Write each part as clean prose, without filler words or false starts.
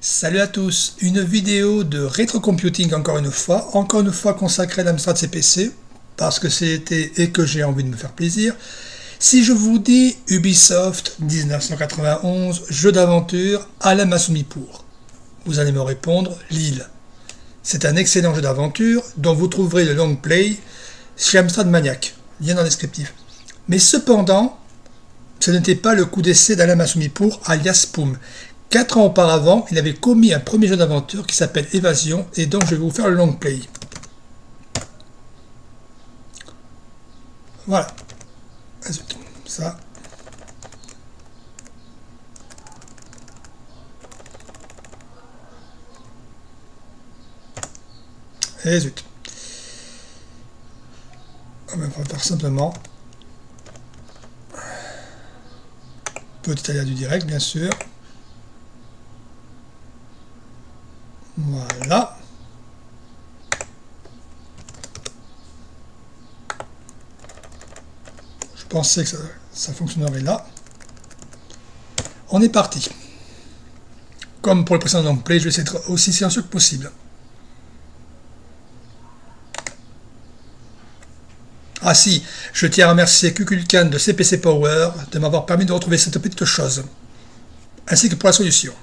Salut à tous, une vidéo de rétrocomputing encore une fois consacrée à l'Amstrad CPC, parce que c'était et que j'ai envie de me faire plaisir. Si je vous dis Ubisoft 1991, jeu d'aventure, Alain Massoumipour, vous allez me répondre Lille. C'est un excellent jeu d'aventure dont vous trouverez le long play chez Amstrad Maniac, lien dans le descriptif. Mais cependant, ce n'était pas le coup d'essai d'Alain Massoumipour alias Poum. 4 ans auparavant, il avait commis un premier jeu d'aventure qui s'appelle Évasion et dont je vais vous faire le long play. Voilà. Ça. Et zut. On va faire simplement. Petit aléa du direct, bien sûr. Voilà. Je pensais que ça fonctionnerait là. On est parti. Comme pour le précédent long play, je vais essayer d'être aussi silencieux que possible. Ah si, je tiens à remercier Kukulkan de CPC Power de m'avoir permis de retrouver cette petite chose, ainsi que pour la solution.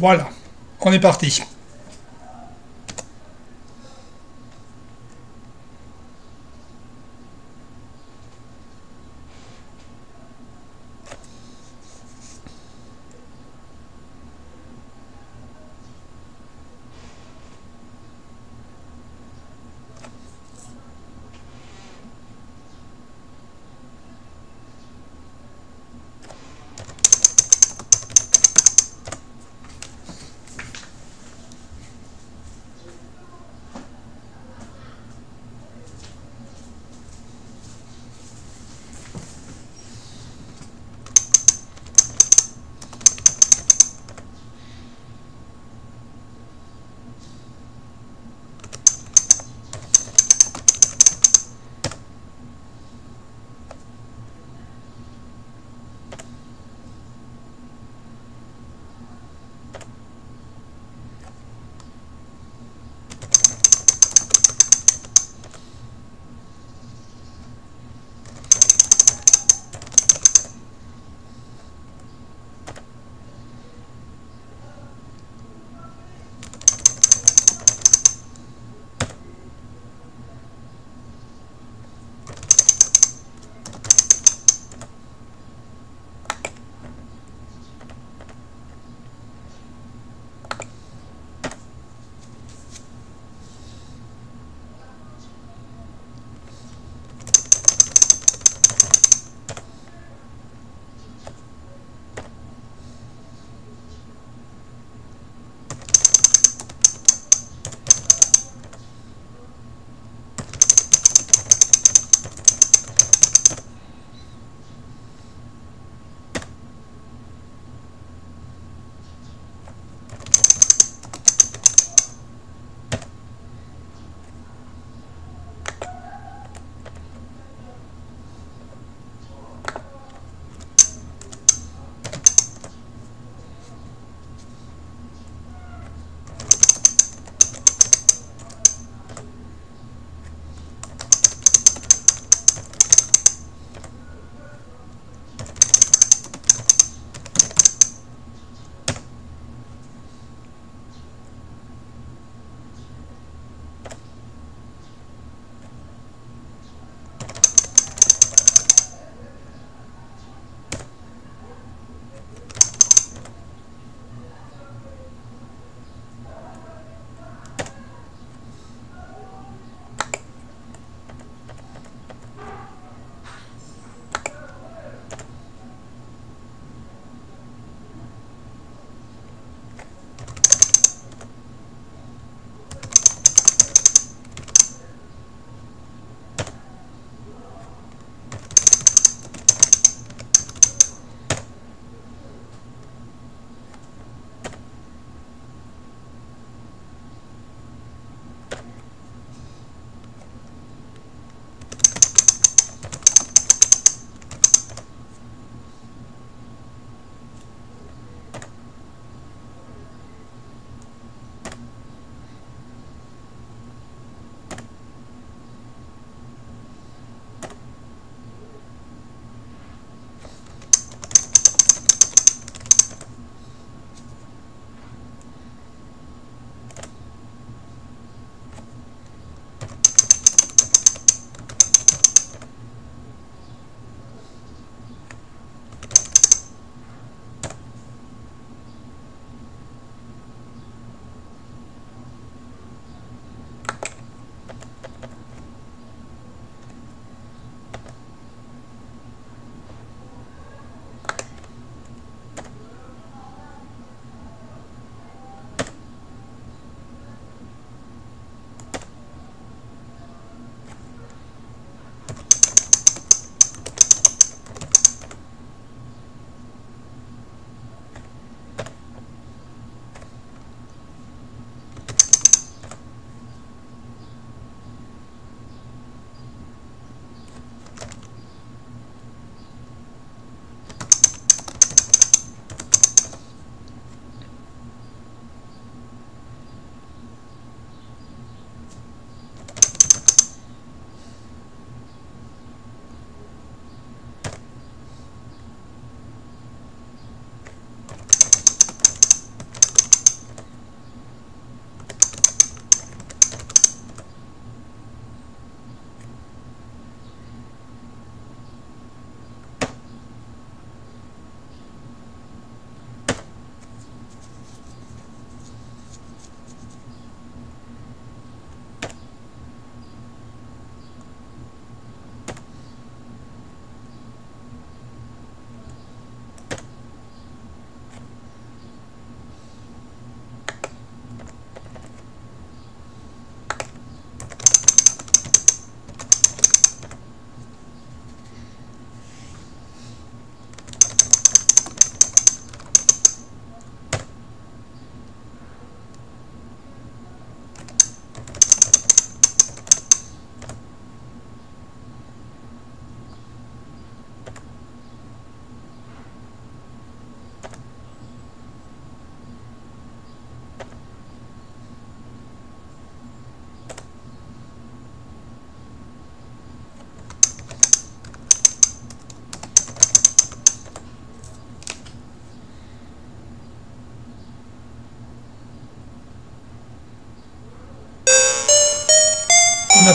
Voilà, on est parti.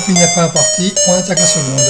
s'il n'y a pas un parti, on attaque la seconde.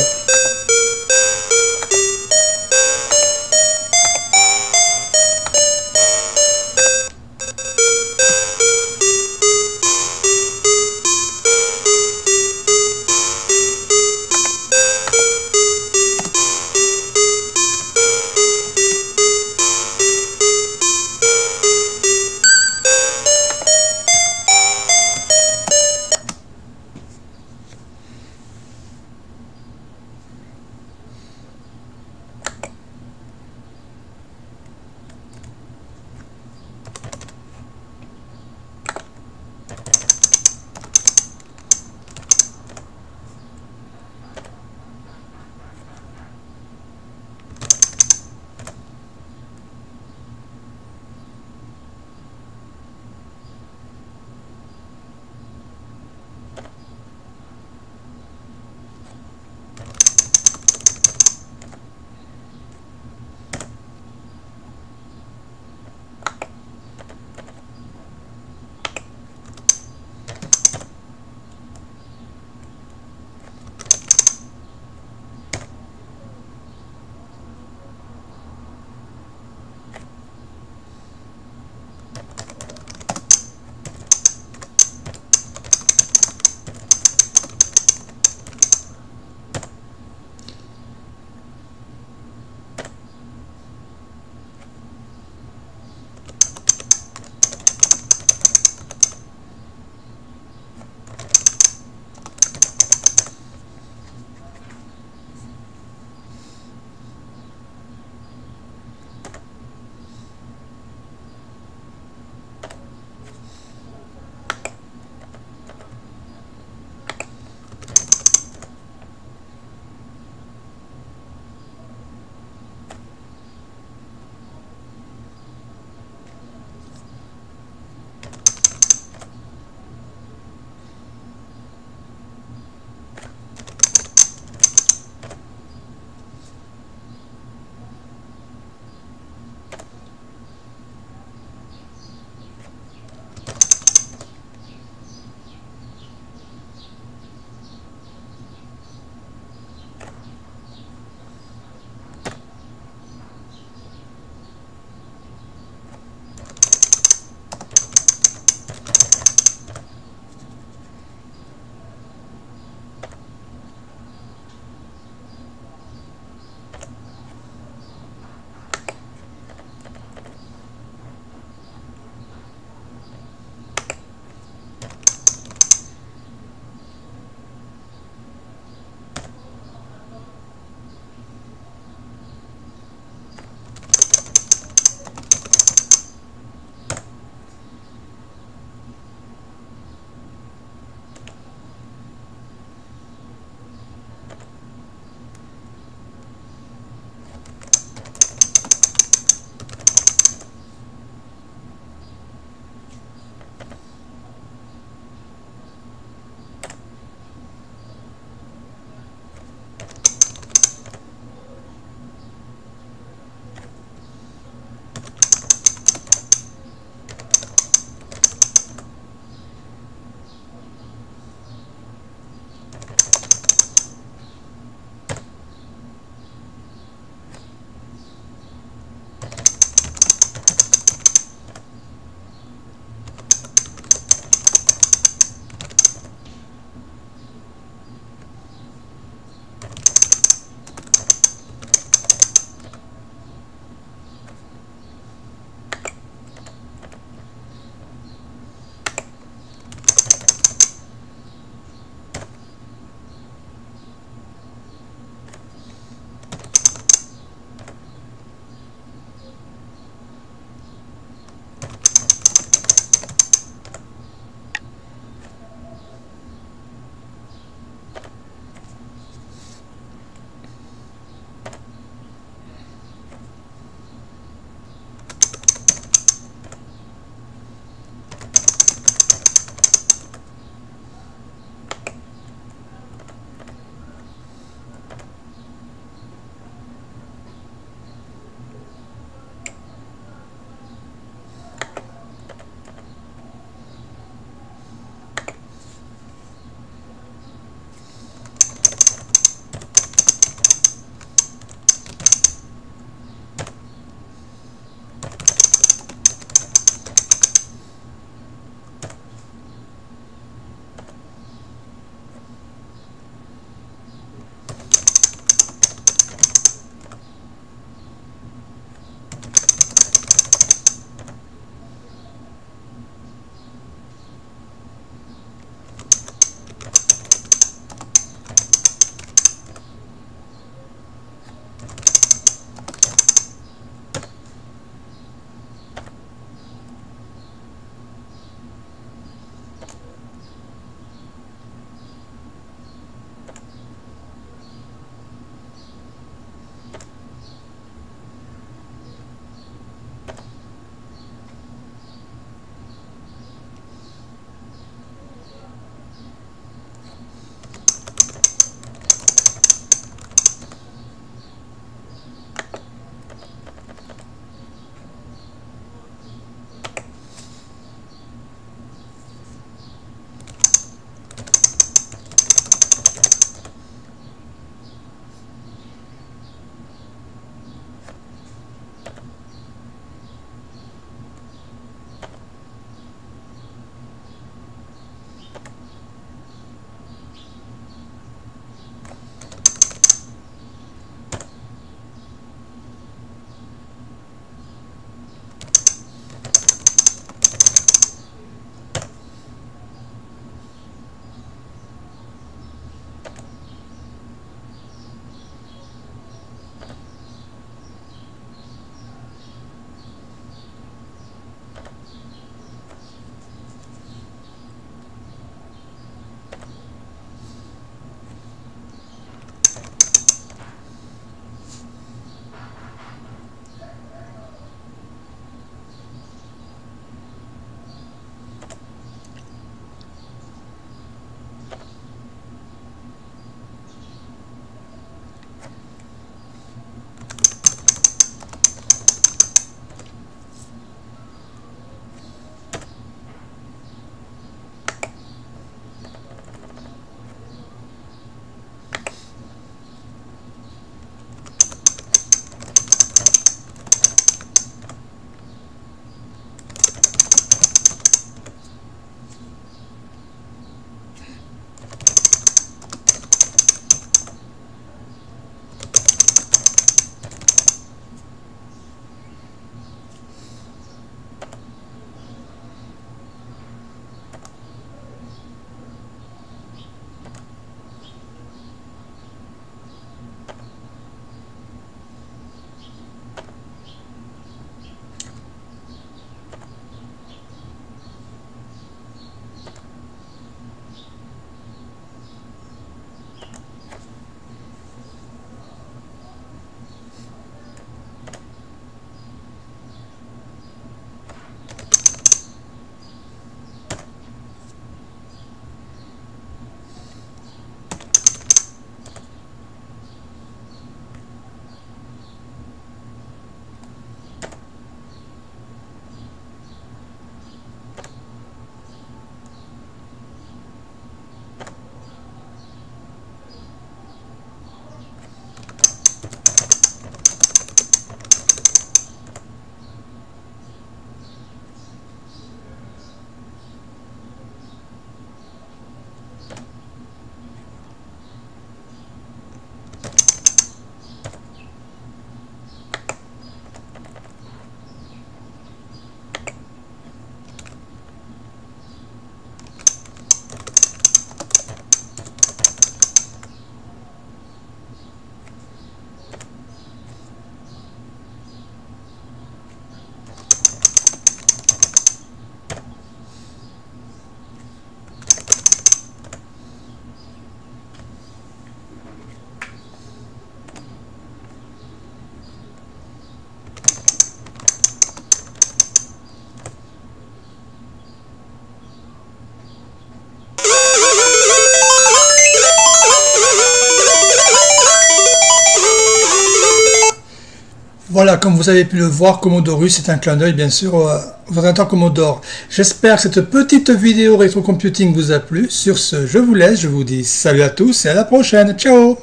Voilà, comme vous avez pu le voir, Commodore, c'est un clin d'œil bien sûr aux ordinateurs Commodore. J'espère que cette petite vidéo rétro computing vous a plu. Sur ce, je vous laisse, je vous dis salut à tous et à la prochaine. Ciao!